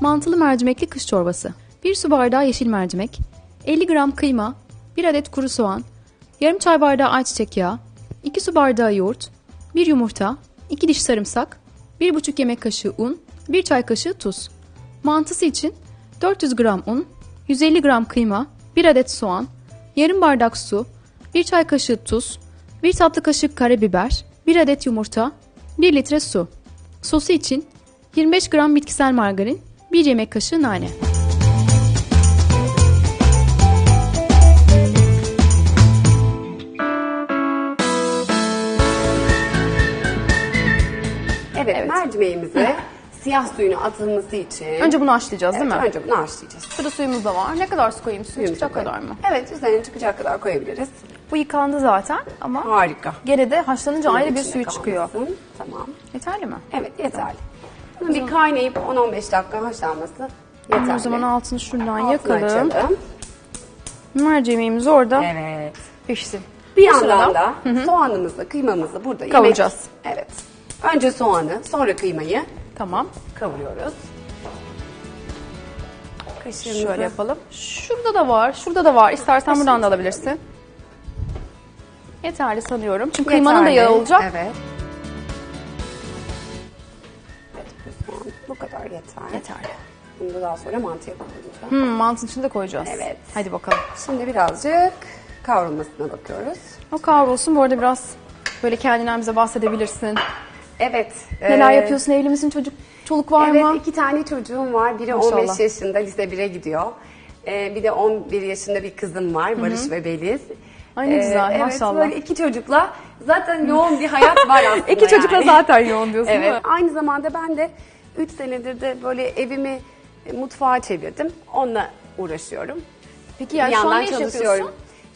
Mantılı mercimekli kış çorbası. 1 su bardağı yeşil mercimek, 50 gram kıyma, 1 adet kuru soğan, yarım çay bardağı ayçiçek yağı, 2 su bardağı yoğurt, 1 yumurta, 2 diş sarımsak, 1,5 yemek kaşığı un, 1 çay kaşığı tuz. Mantısı için 400 gram un, 150 gram kıyma, 1 adet soğan, yarım bardak su, 1 çay kaşığı tuz, 1 tatlı kaşığı karabiber, 1 adet yumurta, 1 litre su. Sosu için 25 gram bitkisel margarin, 1 yemek kaşığı nane. Evet, mercimeğimize siyah suyunu atılması için... Önce bunu haşlayacağız, evet, değil mi? Önce bunu haşlayacağız. Şurada suyumuz da var. Ne kadar su koyayım? Su çıkacak kadar mı? Evet, üzerine çıkacak kadar koyabiliriz. Bu yıkandı zaten ama... Harika. Geride haşlanınca bunun ayrı bir suyu çıkıyor. Tamam. Yeterli mi? Evet, yeterli. Bunun bir kaynayıp 10-15 dakika haşlanması yeterli. O zaman altını şundan yakalım. Mercimeğimiz orada. Evet. Pişsin. Bir yandan da soğanımızı, kıymamızı burada kavuracağız. Evet. Önce soğanı, sonra kıymayı. Tamam. Kavuruyoruz. Kaşığımızı şöyle yapalım. Şurada da var, şurada da var. İstersen buradan da alabilirsin. Yeterli sanıyorum. Çünkü kıymanın da yağı olacak. Evet. Bu kadar yeter. Yeterli. Bunu da daha sonra mantıya koyacağız. Mantının içine de koyacağız. Evet. Hadi bakalım. Şimdi birazcık kavrulmasına bakıyoruz. O kavrulsun. Bu arada biraz böyle kendinden bize bahsedebilirsin. Evet. Neler yapıyorsun? Evli misin? Çoluk var mı? Evet, 2 tane çocuğum var. Biri maşallah 15 yaşında, lise 1'e gidiyor. Bir de 11 yaşında bir kızım var, Barış ve Beliz. Ay ne güzel, evet, maşallah. Böyle 2 çocukla zaten yoğun bir hayat var aslında. 2 çocukla yani zaten yoğun diyorsun, evet, değil mi? Aynı zamanda ben de 3 senedir de böyle evimi mutfağa çevirdim. Onunla uğraşıyorum. Peki yani şu an ne iş yapıyorsun?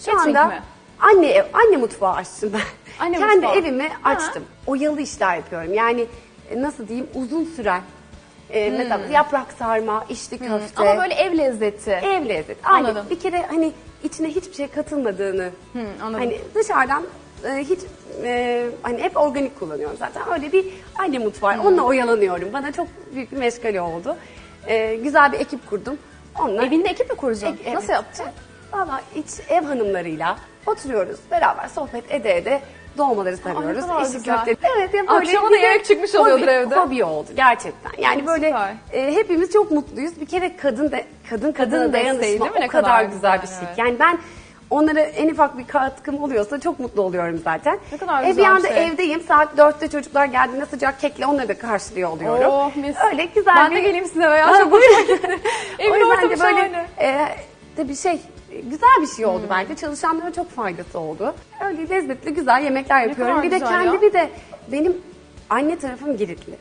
Şu anda anne mutfağı açtım ben. Anne kendi mutfağı evimi açtım. Oyalı işler yapıyorum. Yani nasıl diyeyim, uzun süren mesela yaprak sarma, içli köfte. Ama böyle ev lezzeti. Ev lezzeti. Anladım. Aynen. Bir kere hani içine hiçbir şey katılmadığını. Anladım. Hani dışarıdan hiç hani hep organik kullanıyorum zaten. Öyle bir anne mutfağı. Onunla oyalanıyorum. Bana çok büyük bir meşgale oldu. Güzel bir ekip kurdum. Onunla... Evinde ekip mi kuracaksın? Evet. Nasıl yaptın? Valla ev hanımlarıyla oturuyoruz, beraber sohbet ede dolmaları sarıyoruz. Evet, yani akşama da yemek çıkmış oluyordur evde. Hobi oldu gerçekten. Yani böyle hepimiz çok mutluyuz. Bir kere kadın dayanışma o kadar güzel bir şey. Evet. Yani ben onlara en ufak bir katkım oluyorsa çok mutlu oluyorum zaten. Ne kadar güzel bir anda şey. Evdeyim, saat 4'te çocuklar geldiğinde sıcak kekle onları da karşılıyor oluyorum. Oh, mis. Öyle güzel. Ben de geleyim size veya çok hoşuma gitti. Evin ortamı şahane. Tabii güzel bir şey oldu belki. Çalışanlara çok faydası oldu. Öyle lezzetli güzel yemekler yapıyorum. Bir de kendimi de benim anne tarafım Giritli.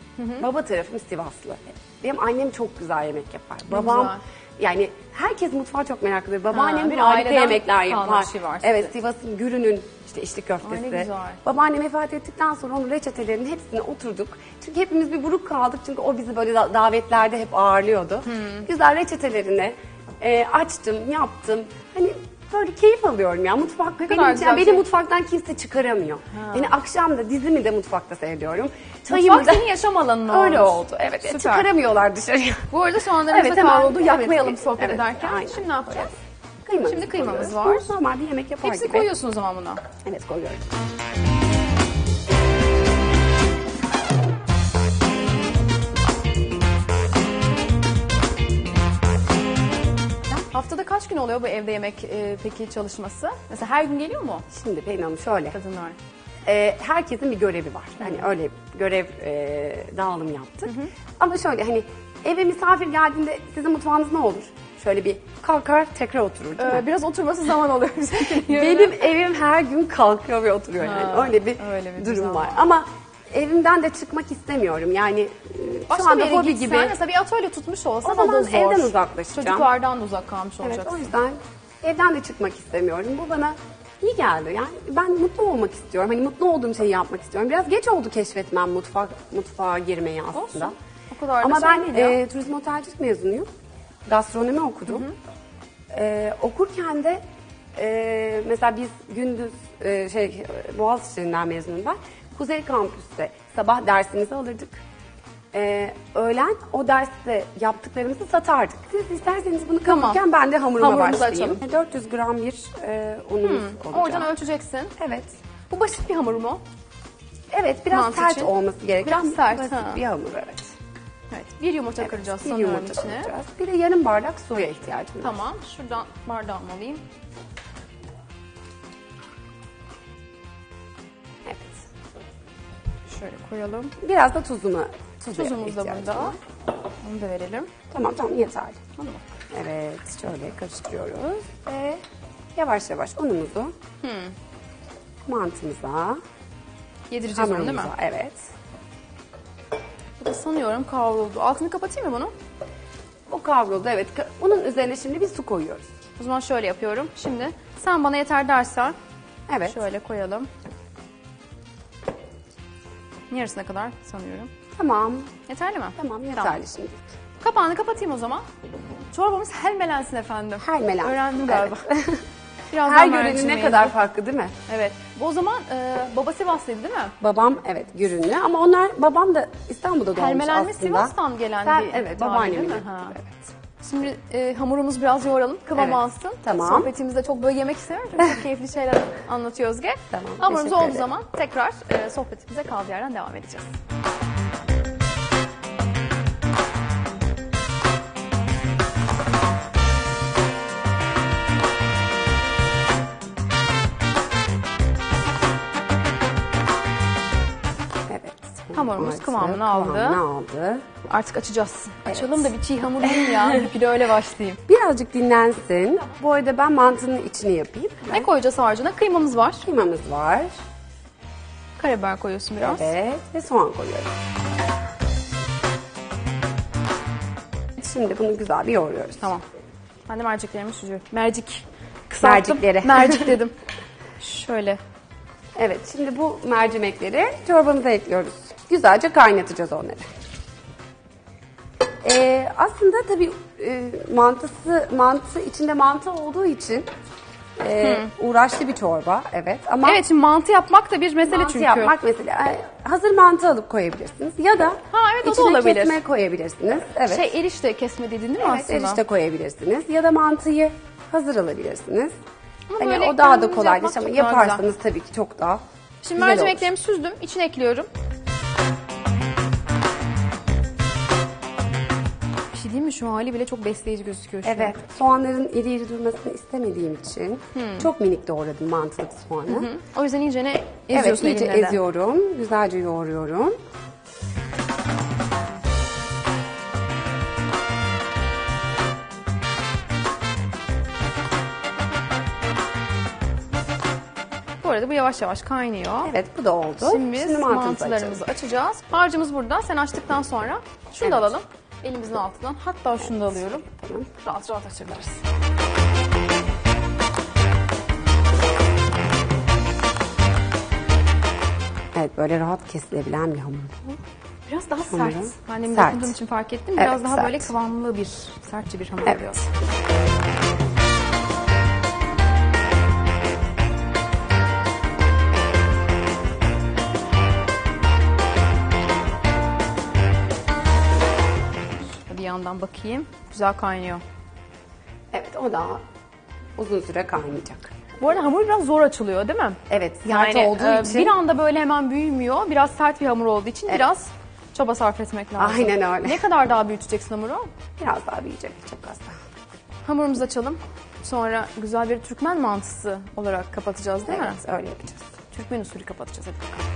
Baba tarafım Sivaslı. Benim annem çok güzel yemek yapar. Babam yani herkes mutfağa çok meraklıdır. Babaannem bir harika yemekler yapar. Şey evet, Sivas'ın Gürün'ün işte içli köftesi. Babaannem vefat ettikten sonra onun reçetelerinin hepsine oturduk. Çünkü hepimiz bir buruk kaldık. Çünkü o bizi böyle davetlerde hep ağırlıyordu. Güzel reçetelerini açtım, yaptım. Hani böyle keyif alıyorum ya. Mutfak benim için, beni mutfaktan kimse çıkaramıyor. Yani akşam da dizimi de mutfakta seviyorum. Mutfak senin yaşam alanın olmuş. Öyle oldu. Evet. Süper. Çıkaramıyorlar dışarıya. Bu arada soğanlarımız da kavruldu. Yakmayalım sohbet ederken. Aynen. Şimdi ne yapacağız? Kıymamızı şimdi kıymamız var. Normal bir yemek yapar hepsini gibi. Koyuyorsun o zaman buna. Evet, koyuyorum. Haftada kaç gün oluyor bu evde yemek peki çalışması? Mesela her gün geliyor mu? Şimdi Pelin Hanım şöyle. Kadınlar. Herkesin bir görevi var. Yani öyle görev dağılım yaptık. Ama şöyle hani eve misafir geldiğinde sizin mutfağınız ne olur? Şöyle bir kalkar tekrar oturur değil mi? Biraz oturması zaman oluyor. Benim evim her gün kalkıyor ve oturuyor. Yani öyle bir durum var. Ama evimden de çıkmak istemiyorum. Yani başka şu anda hobi gibi. Mesela bir atölye tutmuş olsa o zaman evden uzaklaşacağım. Çocuklardan da uzak kalmış olacaksın. Evet, o yüzden evden de çıkmak istemiyorum. Bu bana iyi geldi. Yani ben mutlu olmak istiyorum. Hani mutlu olduğum şeyi yapmak istiyorum. Biraz geç oldu keşfetmem mutfağa girmeyi aslında. Olsun. O kadar ama ben turizm otelcilik mezunuyum. Gastronomi okudum. Okurken de mesela biz gündüz Boğaziçi'nden mezunum ben. Kuzey Kampüs'te sabah dersimizi alırdık. öğlen o derste yaptıklarımızı satardık. Siz isterseniz bunu kapatırken ben de hamuruma başlayayım. 400 gram bir unumuz olacak. Oradan ölçeceksin. Evet. Bu basit bir hamur mu? Evet, biraz mantı sert için olması gerekiyor. Biraz sert. Basit bir hamur, evet. Evet, bir yumurta kıracağız sonra yumurta içine. Kıracağız. Bir de yarım bardak suya ihtiyacımız var. Tamam, şuradan bardağımı alayım. Evet. Şöyle koyalım. Biraz da tuzumuz da burada. Onu da verelim. Tamam, yeterli. Tamam. Evet, şöyle karıştırıyoruz ve yavaş yavaş unumuzu mantımıza yedireceğiz, değil mi? Evet. Bu da sanıyorum kavruldu. Altını kapatayım mı bunu? O kavruldu, evet. Bunun üzerine şimdi bir su koyuyoruz. O zaman şöyle yapıyorum. Şimdi sen bana yeter dersen, evet, şöyle koyalım. Yarısına kadar sanıyorum. Tamam. Yeterli mi? Tamam, yeterli şimdi. Kapağını kapatayım o zaman. Çorbamız helmelensin efendim. Helmelensin. Öğrendim galiba. Evet. Her yörenin ne kadar farklı, değil mi? Evet. O zaman baba Sivaslıydı, değil mi? Babam evet Gürünlü, ama babam da İstanbul'da doğmuş aslında. Helmelenme Sivas'tan gelen bir evet, babaannemin. Evet. Şimdi hamurumuzu biraz yoğuralım, kıvam alsın. Tamam. Sohbetimizde çok böyle yemek istiyorum. Çok keyifli şeyler anlatıyor Özge. Tamam. Hamurumuz olduğu zaman tekrar sohbetimize kaldığı yerden devam edeceğiz. Hamurumuz kıvamını aldı. Artık açacağız. Evet. Açalım da bir çiğ hamur değil ya. Bir de öyle başlayayım. Birazcık dinlensin. Bu arada ben mantının içini yapayım. Ne koyacağız harcına? Kıymamız var. Kıymamız var. Karabiber koyuyorsun biraz. Evet. Ve soğan koyuyorum. Şimdi bunu güzel bir yoğuruyoruz. Tamam. Ben de merceklerimi süzüyorum. Mercik. Kısalttım. Mercik dedim. Şöyle. Evet, şimdi bu mercimekleri çorbamıza ekliyoruz. Güzelce kaynatacağız onları. Aslında tabii mantı içinde mantı olduğu için uğraşlı bir çorba, evet. Ama evet, şimdi mantı yapmak da bir mesele çünkü. Mantı yapmak mesele. Hazır mantı alıp koyabilirsiniz ya da evet, içine da kesme koyabilirsiniz. Evet. Erişte kesme dedin değil mi aslında? Evet, erişte koyabilirsiniz ya da mantıyı hazır alabilirsiniz. Hani o daha da kolaymış ama yaparsanız tabii ki çok daha şimdi güzel mercimeklerimi olur. Süzdüm, içine ekliyorum. Bir şey diyeyim mi? Şu hali bile çok besleyici gözüküyor. Evet, soğanların iri iri durmasını istemediğim için çok minik doğradım mantılı soğanı. O yüzden iyicene eziyorsun. Evet, iyice eziyorum, güzelce yoğuruyorum. Bu arada bu yavaş yavaş kaynıyor. Evet, bu da oldu. Şimdi mantılarımızı açacağız. Harcımız burada. Sen açtıktan sonra şunu da alalım. Elimizin altından. Hatta şunu da alıyorum. Tamam. Rahat rahat açabiliriz. Evet, böyle rahat kesilebilen bir hamur. Biraz daha sert. Annemin dokundurduğum için fark ettim. Biraz daha böyle kıvamlı bir, sertçe bir hamur oluyor. Yandan bakayım. Güzel kaynıyor. Evet, o daha uzun süre kaynayacak. Bu arada hamur biraz zor açılıyor, değil mi? Evet, sert olduğu için. Bir anda böyle hemen büyümüyor. Biraz sert bir hamur olduğu için biraz çaba sarf etmek lazım. Aynen öyle. Ne kadar daha büyüteceksin hamuru? Biraz daha büyüyecek, çok az daha. Hamurumuzu açalım. Sonra güzel bir Türkmen mantısı olarak kapatacağız, değil mi? Evet, öyle yapacağız. Türkmen usulü kapatacağız. Hadi bakalım.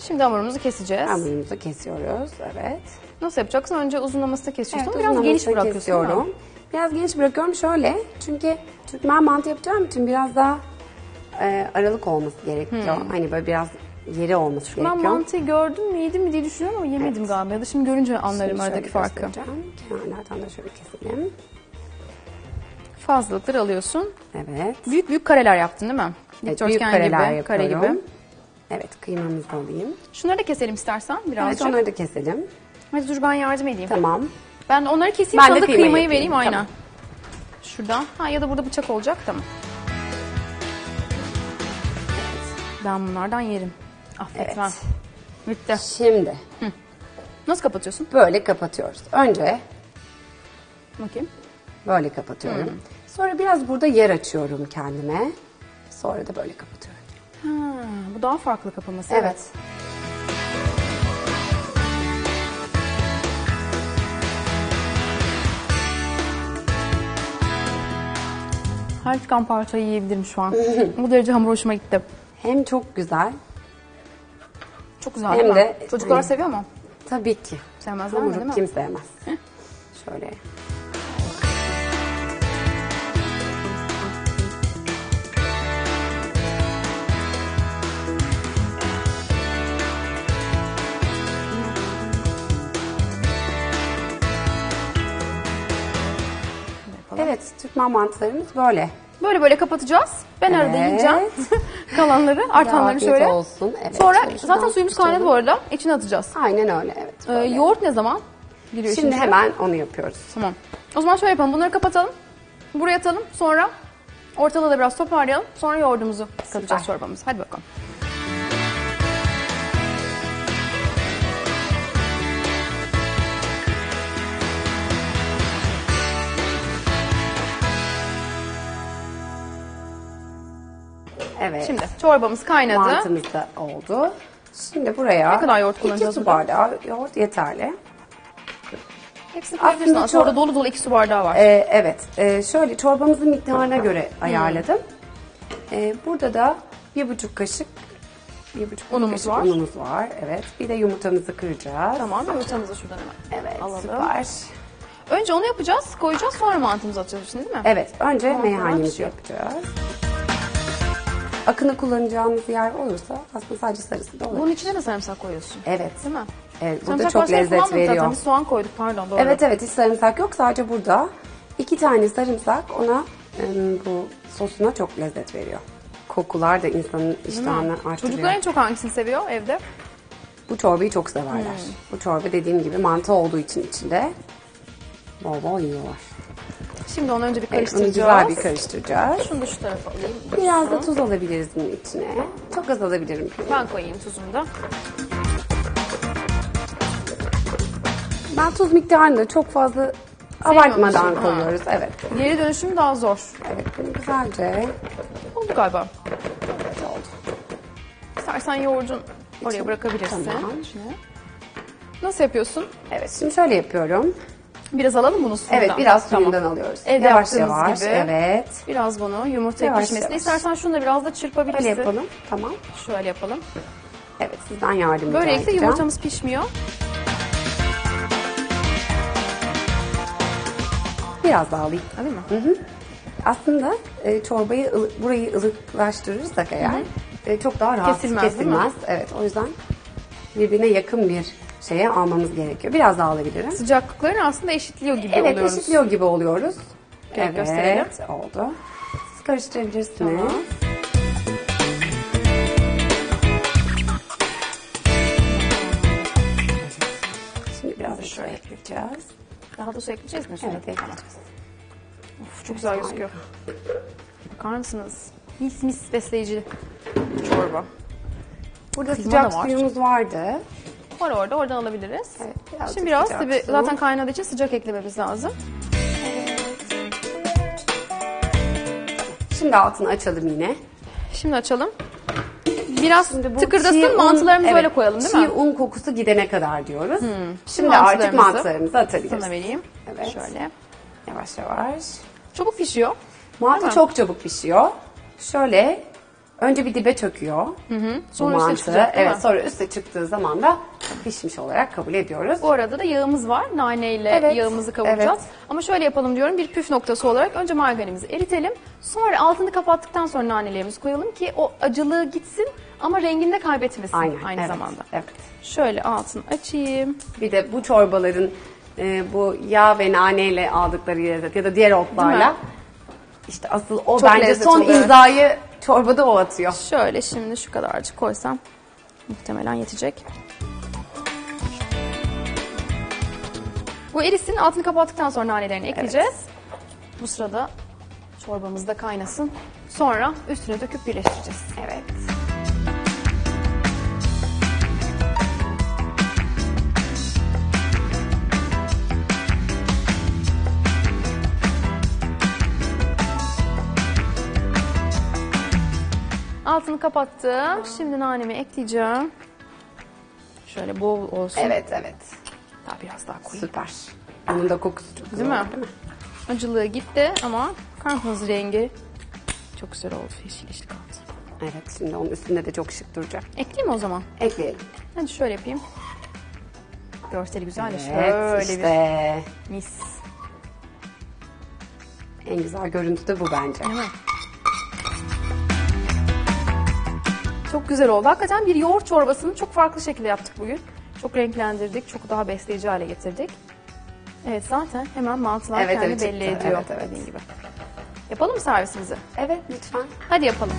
Şimdi hamurumuzu keseceğiz. Hamurumuzu kesiyoruz, evet. Nasıl yapacaksın? Önce uzunlamasını kesiyorsun. Evet, biraz geniş bırakıyorum. Biraz geniş bırakıyorum şöyle. Çünkü Türkmen mantı yapacağım için biraz daha aralık olması gerekiyor. Hani böyle biraz yeri olması gerekiyor. Ben mantıyı gördüm mü, yedim mi diye düşünüyorum ama yemedim galiba. Ya da şimdi görünce anlarım şimdi aradaki farkı. Kenarlardan da şöyle keselim. Fazlalıkları alıyorsun. Evet. Büyük büyük kareler yaptın değil mi? Evet, büyük kareler gibi, kare gibi. Evet, kıymamızı alayım. Şunları da keselim istersen birazcık. Evet, onları da keselim. Hadi dur, ben yardım edeyim. Tamam. Ben onları keseyim, ben sana da kıymayı vereyim, aynen. Tamam. Şurada. Ya da burada bıçak olacak, tamam. Ben bunlardan yerim. Affetmem. Evet. Bitti. Şimdi. Hı. Nasıl kapatıyorsun? Böyle kapatıyoruz. Önce. Bakayım. Böyle kapatıyorum. Hı. Sonra biraz burada yer açıyorum kendime. Sonra da böyle kapatıyorum. Ha, bu daha farklı kapaması. Evet. Evet. Her çıkan parçayı yiyebilirim şu an. Bu derece hamur hoşuma gitti. Hem çok güzel. Çok güzel. Hem de çocuklar seviyor mu? Tabii ki. Sevmezler mi, değil mi? Kim sevmez. Şöyle. Evet, Türkmen mantılarımız böyle. Böyle kapatacağız. Ben evet. Arada yiyeceğim kalanları, artanları şöyle. Olsun. Evet, sonra zaten suyumuz kaynadı bu arada. İçine atacağız. Aynen öyle, evet. Yoğurt ne zaman giriyor? Şimdi hemen onu yapıyoruz. Tamam. O zaman şöyle yapalım. Bunları kapatalım. Buraya atalım. Sonra ortalığı da biraz toparlayalım. Sonra yoğurdumuzu katacağız çorbamıza. Hadi bakalım. Evet. Şimdi çorbamız kaynadı. Mantımız da oldu. Şimdi buraya ne kadar yoğurt kullanacağız? 2 su bardağı yoğurt yeterli. Hepsini koyabilirsin. Sonra dolu 2 su bardağı var. Evet. Şöyle çorbamızın miktarına göre ayarladım. Burada da 1,5 kaşık unumuz var. Evet. Bir de yumurtamızı kıracağız. Tamam. Yumurtamızı şuradan hemen. Evet. Alalım. Süper. Önce onu yapacağız. Koyacağız. Sonra mantımızı atacağız. Değil mi? Evet. Önce meyhanemizi yapacağız. Akını kullanacağımız yer olursa aslında sadece sarısı da olur. Bunun içine de sarımsak koyuyorsun. Evet. Değil mi? Evet, bu da çok lezzet veriyor. Zaten bir soğan koyduk, pardon, doğru. Evet evet, hiç sarımsak yok, sadece burada 2 tane sarımsak ona bu sosuna çok lezzet veriyor. Kokular da insanın iştahını artırıyor. Çocuklar en çok hangisini seviyor evde? Bu çorbayı çok severler. Bu çorba dediğim gibi mantı olduğu için içinde bol bol yiyorlar. Şimdi onu önce bir karıştıracağız. Evet, onu güzel bir karıştıracağız. Şunu da şu tarafa alayım. Biraz da tuz alabiliriz bunun içine. Çok az alabilirim. Ben koyayım tuzunu da. Ben tuz miktarını da çok fazla abartmadan koyuyoruz. Evet. Geri dönüşüm daha zor. Evet, bunu güzelce. Oldu galiba. Evet, oldu. İstersen yoğurdun oraya bırakabilirsin. Tamam. Nasıl yapıyorsun? Evet, şimdi şöyle yapıyorum. Biraz alalım bunu suyundan. Evet, biraz suyundan alıyoruz. Evde yavaş gibi. Evet. Biraz bunu yumurtaya pişmesine. İstersen şunu da biraz da çırpabilirsin. Böyle yapalım. Tamam. Şöyle yapalım. Evet, sizden yardım edeceğim. Böylelikle yumurtamız pişmiyor. Biraz daha alayım. Alayım mı? Hı hı. Aslında çorbayı, burayı ılıklaştırırsak eğer çok daha rahat kesilmez. Evet, o yüzden birbirine yakın bir şeye almamız gerekiyor. Biraz daha alabilirim. Sıcaklıklarını aslında eşitliyor gibi oluyoruz. Evet, eşitliyor gibi oluyoruz. Evet, gösterelim. Oldu. Siz karıştırabilirsiniz. Tamam. Şimdi biraz da şöyle ekleyeceğiz. Daha da su ekleyeceğiz mi? Şöyle? Evet, ekleyeceğiz. Of, çok güzel gözüküyor. Bakar mısınız? Mis mis besleyici çorba. Burada sıcak suyumuz vardı. Var orada, oradan alabiliriz. Evet, şimdi biraz tabii zaten kaynadığı için sıcak eklememiz lazım. Evet. Şimdi altını açalım yine. Şimdi açalım. Biraz tıkırdasın, mantılarımızı öyle koyalım, değil mi? Çiğ un kokusu gidene kadar diyoruz. Şimdi artık mantılarımızı atabiliriz. Sana vereyim. Evet. Şöyle. Yavaş yavaş. Çabuk pişiyor. Mantı çok çabuk pişiyor. Şöyle. Önce bir dibe çöküyor. Sonra üste çıkacak. Evet, sonra üste çıktığı zaman da pişmiş olarak kabul ediyoruz. Bu arada da yağımız var. Naneyle yağımızı kavuracağız. Evet. Ama şöyle yapalım diyorum. Bir püf noktası olarak önce margarinimizi eritelim. Sonra altını kapattıktan sonra nanelerimizi koyalım ki o acılığı gitsin ama rengini de kaybetmesin. Aynen, aynı zamanda. Evet. Şöyle altını açayım. Bir de bu çorbaların bu yağ ve naneyle aldıkları lezzet ya da diğer otlarla işte asıl o çok bence son imzayı çorbada o atıyor. Şöyle şimdi şu kadarcık koysam muhtemelen yetecek. Bu erisin, altını kapattıktan sonra nanelerini ekleyeceğiz. Evet. Bu sırada çorbamız da kaynasın. Sonra üstüne döküp birleştireceğiz. Evet. Altını kapattım. Şimdi nanemi ekleyeceğim. Şöyle bol olsun. Evet, evet. Daha biraz daha koyayım. Süper. Bunun da kokusu çok güzel. Değil mi? Acılığı gitti ama karpuz rengi çok güzel oldu. Yeşil yeşil kaldı. Evet, şimdi onun üstünde de çok şık duracak. Ekleyeyim mi o zaman? Ekleyelim. Hadi şöyle yapayım. Görseli güzel de şöyle evet, işte. Bir mis. En güzel görüntü de bu bence. Değil mi? Çok güzel oldu. Hakikaten bir yoğurt çorbasını çok farklı şekilde yaptık bugün. Çok renklendirdik, çok daha besleyici hale getirdik. Evet, zaten hemen mantılar evet, kendi evet, belli çıktı. Ediyor. Evet, evet. Dediğin gibi. Yapalım mı servisimizi? Evet, lütfen. Hadi yapalım.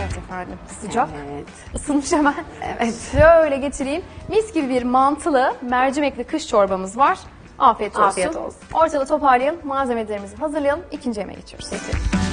Evet efendim, sıcak. Evet. Isınmış hemen. Evet. Şöyle getireyim. Mis gibi bir mantılı, mercimekli kış çorbamız var. Afiyet olsun. Afiyet olsun. Ortada toparlayalım, malzemelerimizi hazırlayalım. İkinci yemeğe geçiyoruz. Peki.